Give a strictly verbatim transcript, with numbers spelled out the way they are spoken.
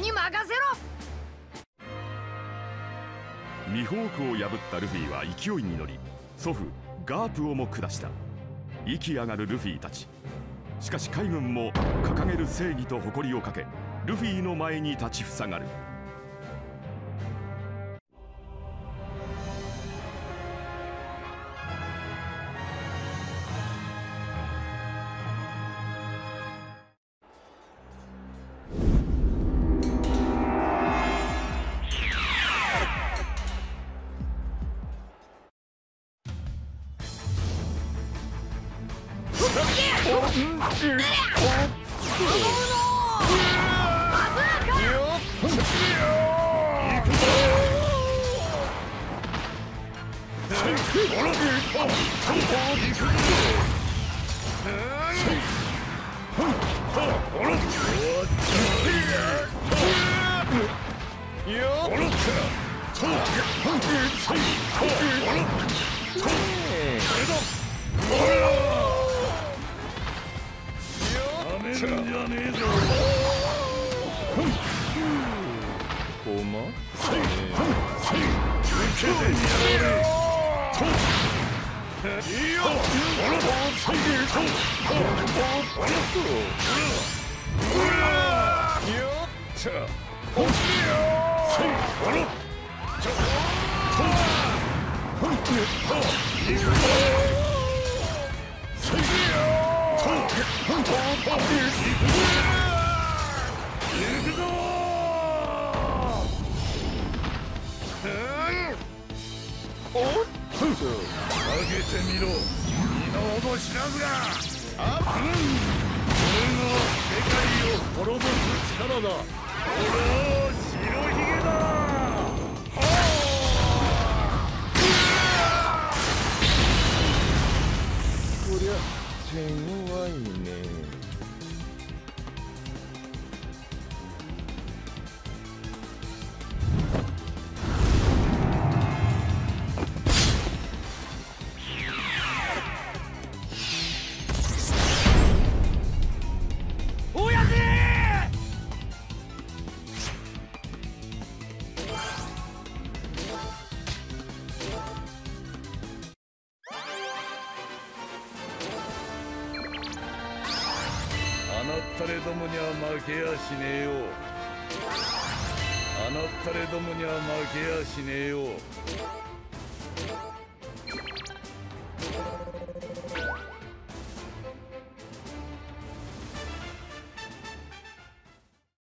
俺に任せろ。ミホークを破ったルフィは勢いに乗り、祖父ガープをも下した。息上がるルフィたち。しかし海軍も掲げる正義と誇りをかけ、ルフィの前に立ちふさがる。負けやしねえよ。あなたれどもには負けやしねえよ。